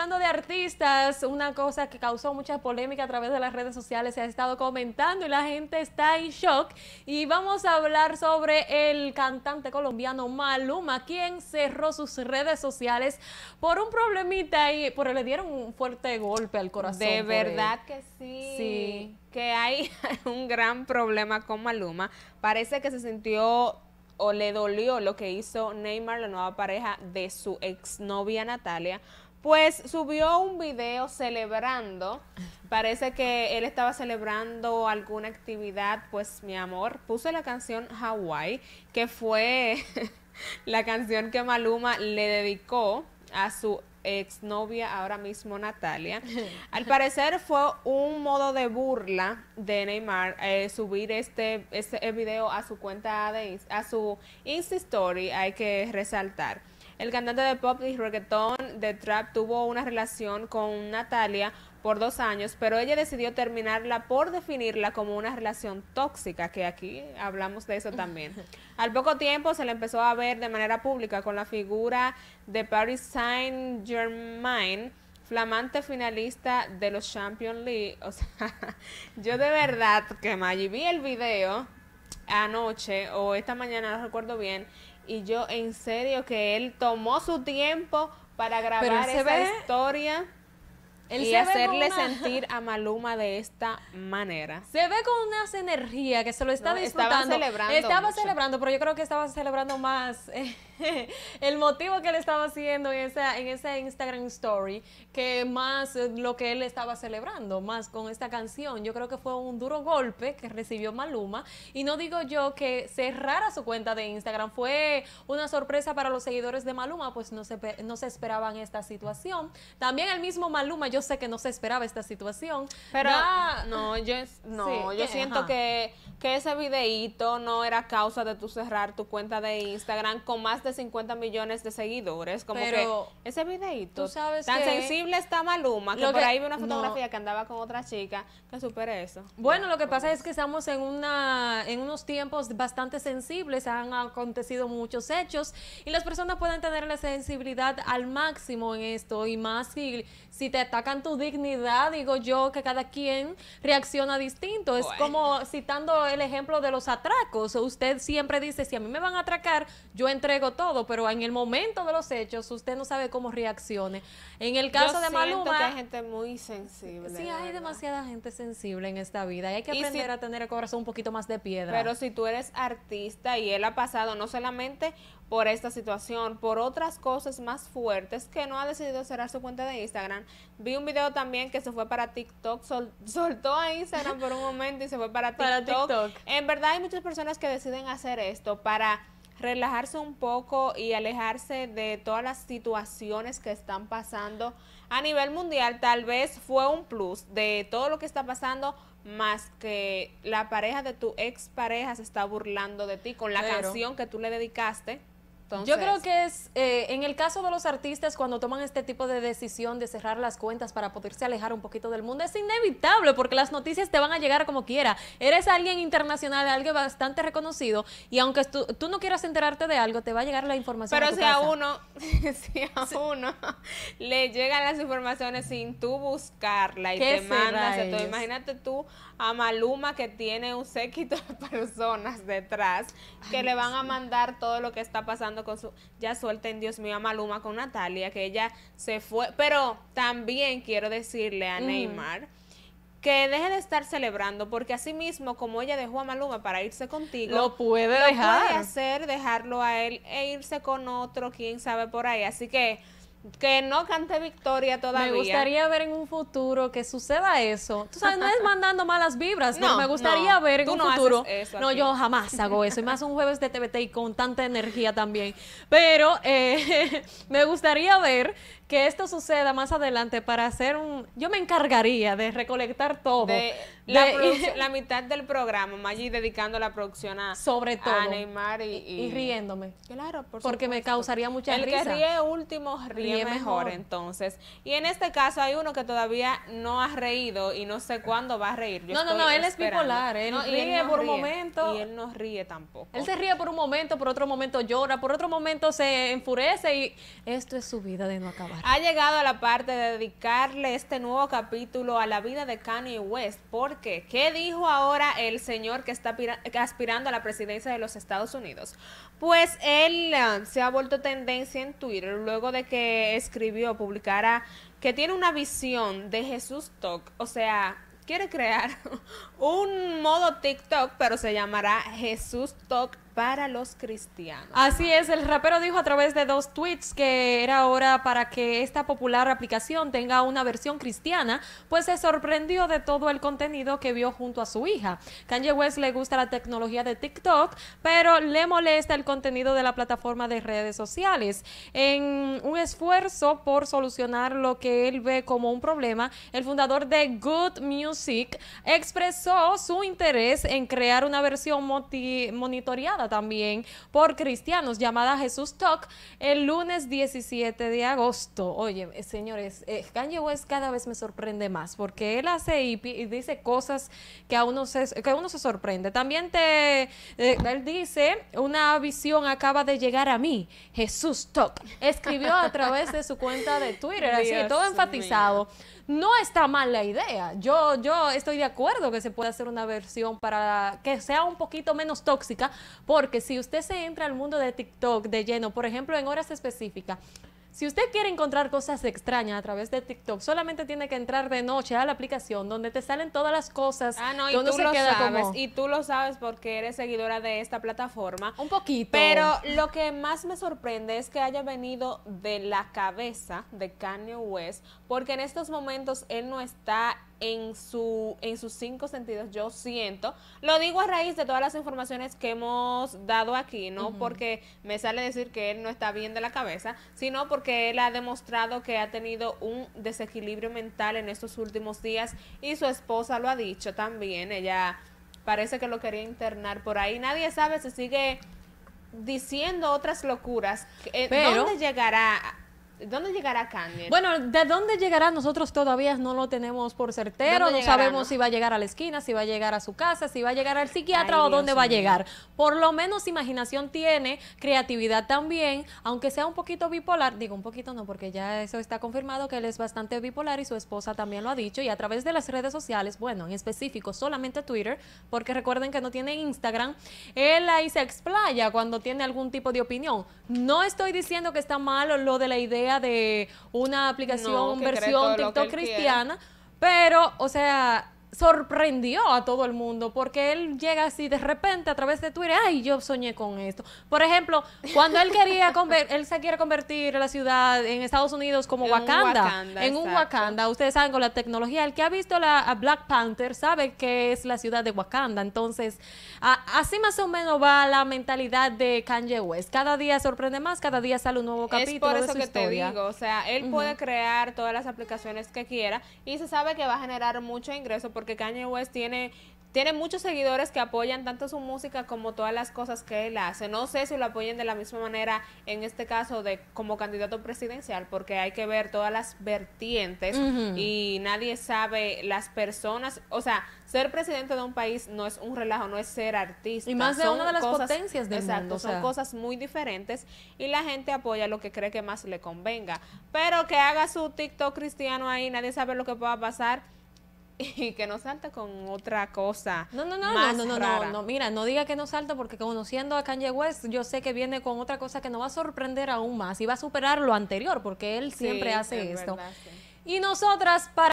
Hablando de artistas, una cosa que causó mucha polémica a través de las redes sociales se ha estado comentando y la gente está en shock. Y vamos a hablar sobre el cantante colombiano Maluma, quien cerró sus redes sociales por un problemita y por le dieron un fuerte golpe al corazón. De verdad que sí. Sí. Que hay un gran problema con Maluma. Parece que se sintió o le dolió lo que hizo Neymar, la nueva pareja de su exnovia Natalia. Pues subió un video celebrando, parece que él estaba celebrando alguna actividad, pues mi amor, puso la canción Hawái, que fue la canción que Maluma le dedicó a su exnovia, ahora mismo Natalia. Al parecer fue un modo de burla de Neymar subir este video a su cuenta, a su Insta Story, hay que resaltar. El cantante de pop y reggaetón de trap tuvo una relación con Natalia por 2 años, pero ella decidió terminarla por definirla como una relación tóxica, que aquí hablamos de eso también. Al poco tiempo se le empezó a ver de manera pública con la figura de Paris Saint Germain, flamante finalista de los Champions League. O sea, yo de verdad que Maggie vi el video anoche o esta mañana, no recuerdo bien, y yo en serio que él tomó su tiempo para grabar esa historia y hacerle sentir a Maluma de esta manera. Se ve con unas energías que se lo está disfrutando. Estaba celebrando, pero yo creo que estaba celebrando más el motivo que él estaba haciendo en esa Instagram Story, que más lo que él estaba celebrando, más con esta canción. Yo creo que fue un duro golpe que recibió Maluma. Y no digo yo que cerrara su cuenta de Instagram fue una sorpresa para los seguidores de Maluma, pues no se esperaban esta situación. También el mismo Maluma, yo sé que no se esperaba esta situación. Pero yo siento que ese videíto no era causa de tú cerrar tu cuenta de Instagram con más de 50 millones de seguidores. Como pero que ese videíto, tan sensible está Maluma, que por ahí vi una fotografía que andaba con otra chica, que supere eso. Bueno, lo que pasa es que estamos en unos tiempos bastante sensibles, han acontecido muchos hechos y las personas pueden tener la sensibilidad al máximo en esto, y más si te atacan tu dignidad. Digo yo que cada quien reacciona distinto. Es como citando el ejemplo de los atracos. Usted siempre dice, si a mí me van a atracar, yo entrego todo, pero en el momento de los hechos, usted no sabe cómo reaccione. En el caso de Maluma, yo siento que hay gente muy sensible. Sí, hay demasiada gente sensible en esta vida y hay que aprender a tener el corazón un poquito más de piedra. Pero si tú eres artista y él ha pasado no solamente por esta situación, por otras cosas más fuertes, que no ha decidido cerrar su cuenta de Instagram. Vi un video también que se fue para TikTok, soltó a Instagram por un momento y se fue para TikTok. En verdad hay muchas personas que deciden hacer esto para relajarse un poco y alejarse de todas las situaciones que están pasando a nivel mundial. Tal vez fue un plus de todo lo que está pasando, más que la pareja de tu expareja se está burlando de ti con la canción que tú le dedicaste. Entonces, yo creo que es, en el caso de los artistas, cuando toman este tipo de decisión de cerrar las cuentas para poderse alejar un poquito del mundo, es inevitable porque las noticias te van a llegar como quiera. Eres alguien internacional, alguien bastante reconocido, y aunque tú no quieras enterarte de algo, te va a llegar la información. Pero si a uno le llegan las informaciones sin tú buscarla y te mandas todo. Imagínate tú a Maluma, que tiene un séquito de personas detrás que le van a mandar todo lo que está pasando con su... Ya suelten, Dios mío, a Maluma con Natalia, que ella se fue. Pero también quiero decirle a Neymar que deje de estar celebrando, porque así mismo como ella dejó a Maluma para irse contigo, lo puede dejarlo a él e irse con otro, quién sabe por ahí. Así que no cante victoria todavía. Me gustaría ver en un futuro que suceda eso. Tú sabes, no es mandando malas vibras, pero me gustaría ver en un futuro. No, yo jamás hago eso. Y más un jueves de TVT y con tanta energía también. Pero me gustaría ver que esto suceda más adelante para hacer un... Yo me encargaría de recolectar todo. La mitad del programa, Maggi, dedicando la producción a Neymar y riéndome. Claro, porque me causaría mucha risa. El que ríe último ríe. bien mejor, entonces. Y en este caso hay uno que todavía no ha reído y no sé cuándo va a reír. Yo no, él esperando. Es bipolar, él no, ríe él no por ríe. Un momento. Y él no ríe tampoco. Él se ríe por un momento, por otro momento llora, por otro momento se enfurece y esto es su vida de no acabar. Ha llegado a la parte de dedicarle este nuevo capítulo a la vida de Kanye West, porque ¿qué dijo ahora el señor que está aspirando a la presidencia de los Estados Unidos? Pues él se ha vuelto tendencia en Twitter luego de que escribió, publicara que tiene una visión de Jesús Talk, o sea, quiere crear un modo TikTok, pero se llamará Jesús Talk para los cristianos. Así es, el rapero dijo a través de 2 tweets que era hora para que esta popular aplicación tenga una versión cristiana, pues se sorprendió de todo el contenido que vio junto a su hija. Kanye West le gusta la tecnología de TikTok, pero le molesta el contenido de la plataforma de redes sociales. En un esfuerzo por solucionar lo que él ve como un problema, el fundador de Good Music expresó su interés en crear una versión monitoreada también por cristianos llamada Jesús Talk el lunes 17 de agosto. Oye, señores, Kanye West cada vez me sorprende más porque él hace y dice cosas que a uno se sorprende. También él dice, una visión acaba de llegar a mí, Jesús Talk, escribió a través de su cuenta de Twitter, así todo enfatizado. No está mal la idea. Yo estoy de acuerdo que se puede hacer una versión para que sea un poquito menos tóxica, porque si usted se entra al mundo de TikTok de lleno, por ejemplo, en horas específicas, si usted quiere encontrar cosas extrañas a través de TikTok, solamente tiene que entrar de noche a la aplicación donde te salen todas las cosas. Ah, no, y tú lo sabes, y tú lo sabes porque eres seguidora de esta plataforma. Un poquito. Pero lo que más me sorprende es que haya venido de la cabeza de Kanye West, porque en estos momentos él no está en sus 5 sentidos, yo siento. Lo digo a raíz de todas las informaciones que hemos dado aquí, no porque me sale decir que él no está bien de la cabeza, sino porque él ha demostrado que ha tenido un desequilibrio mental en estos últimos días y su esposa lo ha dicho también. Ella parece que lo quería internar por ahí. Nadie sabe si sigue diciendo otras locuras. Pero, ¿Dónde llegará Kanye? Bueno, de dónde llegará nosotros todavía no lo tenemos por certero, no sabemos si va a llegar a la esquina, si va a llegar a su casa, si va a llegar al psiquiatra o dónde va a llegar. Por lo menos imaginación tiene, creatividad también, aunque sea un poquito bipolar, digo un poquito no, porque ya eso está confirmado que él es bastante bipolar y su esposa también lo ha dicho, y a través de las redes sociales, bueno, en específico solamente Twitter, porque recuerden que no tiene Instagram, él ahí se explaya cuando tiene algún tipo de opinión. No estoy diciendo que está mal lo de la idea de una aplicación, versión TikTok cristiana, pero, o sea, sorprendió a todo el mundo porque él llega así de repente a través de Twitter, ay, yo soñé con esto. Por ejemplo, cuando él quería él se quiere convertir la ciudad en Estados Unidos como Wakanda. Ustedes saben, con la tecnología, el que ha visto a Black Panther sabe que es la ciudad de Wakanda. Entonces, así más o menos va la mentalidad de Kanye West. Cada día sorprende más, cada día sale un nuevo capítulo. Es por eso que historia. Te digo, o sea, él puede crear todas las aplicaciones que quiera y se sabe que va a generar mucho ingreso, porque Kanye West tiene muchos seguidores que apoyan tanto su música como todas las cosas que él hace. No sé si lo apoyen de la misma manera en este caso de como candidato presidencial, porque hay que ver todas las vertientes y nadie sabe las personas, o sea, ser presidente de un país no es un relajo, no es ser artista. Y más de una de las potencias del mundo. Exacto, son cosas muy diferentes y la gente apoya lo que cree que más le convenga. Pero que haga su TikTok cristiano ahí, nadie sabe lo que pueda pasar. Y que no salta con otra cosa. No, mira, no diga que no salta, porque conociendo a Kanye West, yo sé que viene con otra cosa que nos va a sorprender aún más y va a superar lo anterior, porque él siempre hace esto. Verdad, sí. Y nosotras, para